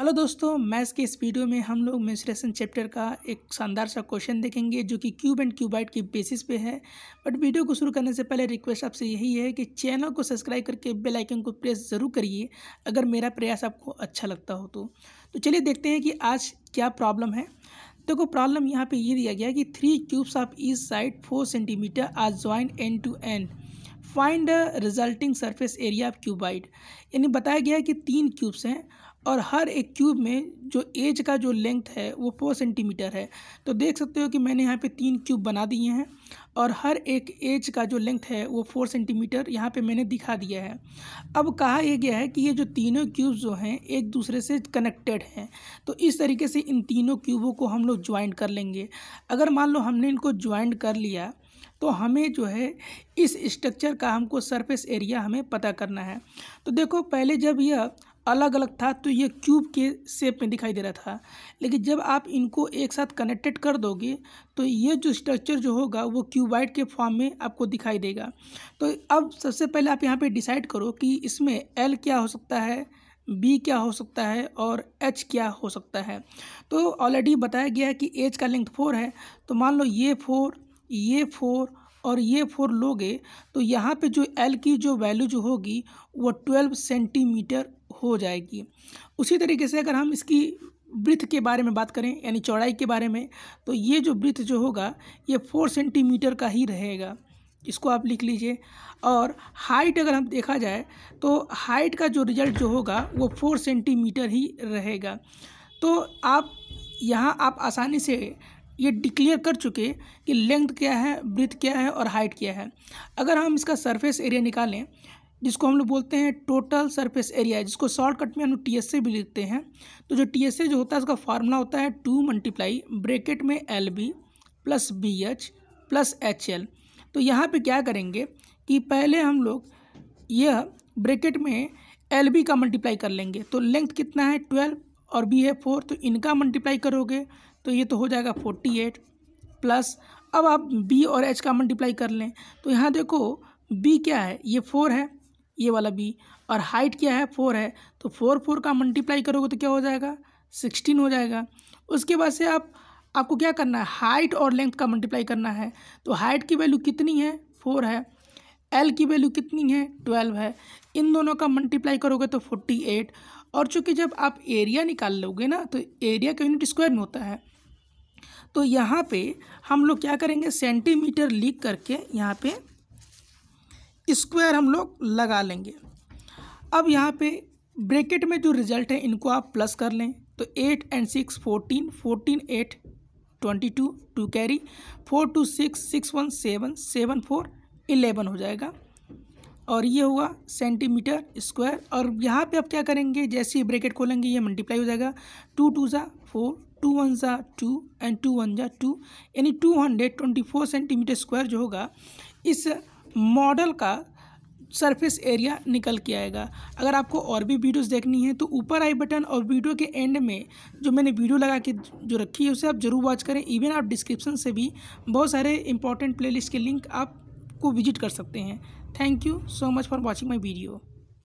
Hello दोस्तों, maths के इस वीडियो में हम लोग मेंस्ट्रुएशन चैप्टर का एक शानदार सा क्वेश्चन देखेंगे जो कि क्यूब एंड क्यूबाइड की बेसिस पे है। बट वीडियो को शुरू करने से पहले रिक्वेस्ट आपसे यही है कि चैनल को सब्सक्राइब करके बेल आइकन को प्रेस ज़रूर करिए अगर मेरा प्रयास आपको अच्छा लगता हो तो चलिए देखते हैं कि आज क्या प्रॉब्लम है। देखो, प्रॉब्लम यहाँ पर ये दिया गया कि 3 cubes of each side 4 centimetre are joined end to end, find the resulting surface area of cuboid. यानी बताया गया है कि 3 क्यूब्स हैं और हर एक क्यूब में जो एज का जो लेंथ है वो 4 सेंटीमीटर है। तो देख सकते हो कि मैंने यहाँ पे 3 क्यूब बना दिए हैं और हर एक एज का जो लेंथ है वो 4 सेंटीमीटर यहाँ पे मैंने दिखा दिया है। अब कहा यह गया है कि ये जो तीनों क्यूब्स जो हैं एक दूसरे से कनेक्टेड हैं, तो इस तरीके से इन तीनों क्यूबों को हम लोग ज्वाइंट कर लेंगे। अगर मान लो हमने इनको ज्वाइंट कर लिया तो हमें जो है इस स्ट्रक्चर का हमको सरफेस एरिया हमें पता करना है। तो देखो, पहले जब यह अलग अलग था तो ये क्यूब के शेप में दिखाई दे रहा था, लेकिन जब आप इनको एक साथ कनेक्टेड कर दोगे तो ये जो स्ट्रक्चर जो होगा वो क्यूबाइड के फॉर्म में आपको दिखाई देगा। तो अब सबसे पहले आप यहाँ पे डिसाइड करो कि इसमें L क्या हो सकता है, B क्या हो सकता है और H क्या हो सकता है। तो ऑलरेडी बताया गया है कि H का लेंथ 4 है, तो मान लो ये 4 और ये 4 लोगे तो यहाँ पे जो L की जो वैल्यू जो होगी वो 12 सेंटीमीटर हो जाएगी। उसी तरीके से अगर हम इसकी ब्रिथ के बारे में बात करें, यानी चौड़ाई के बारे में, तो ये जो ब्रिथ जो होगा ये 4 सेंटीमीटर का ही रहेगा, इसको आप लिख लीजिए। और हाइट अगर हम देखा जाए तो हाइट का जो रिजल्ट जो होगा वो 4 सेंटीमीटर ही रहेगा। तो आप यहाँ आप आसानी से ये डिक्लेयर कर चुके कि लेंथ क्या है, ब्रिथ क्या है और हाइट क्या है। अगर हम इसका सरफेस एरिया निकालें, जिसको हम लोग बोलते हैं टोटल सरफेस एरिया, जिसको शॉर्टकट में हम TSA भी लिखते हैं, तो जो TSA जो होता है उसका फार्मूला होता है 2 ब्रेकेट में LB plus BH plus HL। तो यहाँ पे क्या करेंगे कि पहले हम लोग यह ब्रेकेट में LB का मल्टीप्लाई कर लेंगे। तो लेंथ कितना है 12 और B है 4, तो इनका मल्टीप्लाई करोगे तो ये तो हो जाएगा 48 प्लस, अब आप B और H का मल्टीप्लाई कर लें तो यहाँ देखो B क्या है, ये 4 है, ये वाला B, और हाइट क्या है 4 है, तो 4 का मल्टीप्लाई करोगे तो क्या हो जाएगा 16 हो जाएगा। उसके बाद से आपको क्या करना है, हाइट और लेंथ का मल्टीप्लाई करना है। तो हाइट की वैल्यू कितनी है 4 है, L की वैल्यू कितनी है 12 है, इन दोनों का मल्टीप्लाई करोगे तो 48। और चूँकि जब आप एरिया निकाल लोगे ना तो एरिया का यूनिट स्क्वायर में होता है, तो यहाँ पे हम लोग क्या करेंगे सेंटीमीटर लिख करके यहाँ पे स्क्वायर हम लोग लगा लेंगे। अब यहाँ पे ब्रैकेट में जो रिजल्ट है इनको आप प्लस कर लें, तो 8 और 6 14, 14 8 22, 2 कैरी, 4 2 6 6 1 7 7 4 11 हो जाएगा। और ये हुआ सेंटीमीटर स्क्वायर। और यहाँ पे आप क्या करेंगे, जैसे ही ब्रैकेट खोलेंगे ये मल्टीप्लाई हो जाएगा, 2 2 4, 2 1 2 एंड 2 1 2, यानी 224 सेंटीमीटर स्क्वायर जो होगा इस मॉडल का सरफेस एरिया निकल के आएगा। अगर आपको और भी वीडियोस देखनी है तो ऊपर आई बटन और वीडियो के एंड में जो मैंने वीडियो लगा के जो रखी है उसे आप ज़रूर वॉच करें। इवन आप डिस्क्रिप्शन से भी बहुत सारे इंपॉर्टेंट प्लेलिस्ट के लिंक आपको विजिट कर सकते हैं। Thank you so much for watching my video.